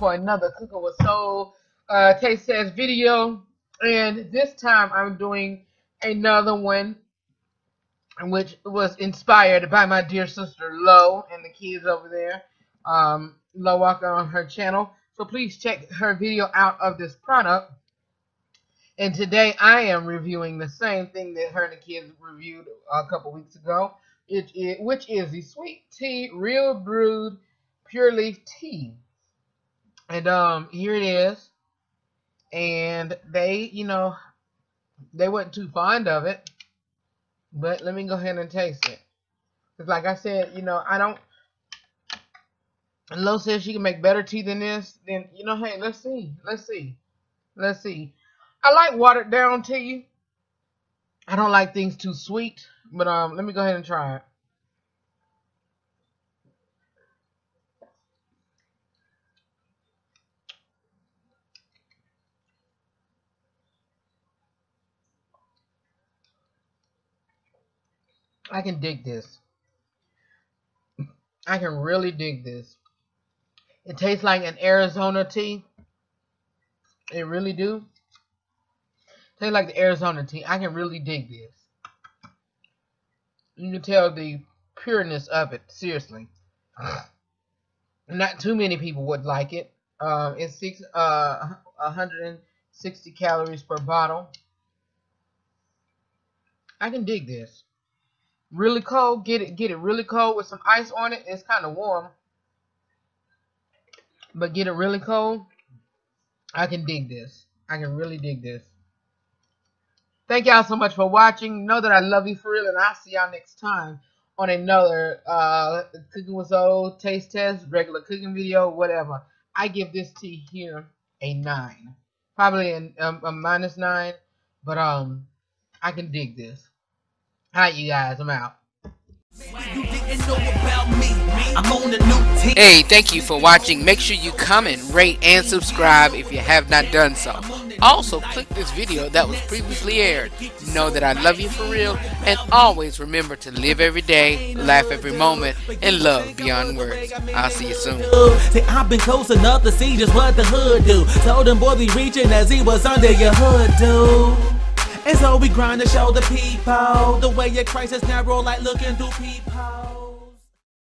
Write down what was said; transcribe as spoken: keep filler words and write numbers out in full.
for another Cooking with Soul uh, Taste Test video. And this time I'm doing another one which was inspired by my dear sister Lo and the kids over there, um, Lo Walker on her channel. So please check her video out of this product. And today I am reviewing the same thing that her and the kids reviewed a couple weeks ago, it, it, which is the Sweet Tea Real Brewed Pure Leaf Tea. And um, here it is. And they, you know, they weren't too fond of it. But let me go ahead and taste it. Because like I said, you know, I don't... Lo says she can make better tea than this. Then, you know, hey, let's see. Let's see. Let's see. I like watered down tea. I don't like things too sweet. But um, let me go ahead and try it. I can dig this. I can really dig this. It tastes like an Arizona tea. It really do. It tastes like the Arizona tea. I can really dig this. You can tell the pureness of it. Seriously. Not too many people would like it. Um, it's six, uh, one hundred sixty calories per bottle. I can dig this. Really cold, get it get it really cold with some ice on it. It's kind of warm, but get it really cold. I can dig this. I can really dig this. Thank y'all so much for watching. Know that I love you for real, and I'll see y'all next time on another uh Cooking with Soul taste test, regular cooking video, whatever. I give this tea here a nine, probably an, um, a minus nine, but um I can dig this. Alright, you guys, I'm out. Hey, thank you for watching. Make sure you comment, rate, and subscribe if you have not done so. Also, click this video that was previously aired. Know that I love you for real, and always remember to live every day, laugh every moment, and love beyond words. I'll see you soon. See, I've been close enough to see just what the hood do. Told him boy be reaching as he was under your hood, dude. And so we grind to show the people the way your crisis narrow, like looking through people.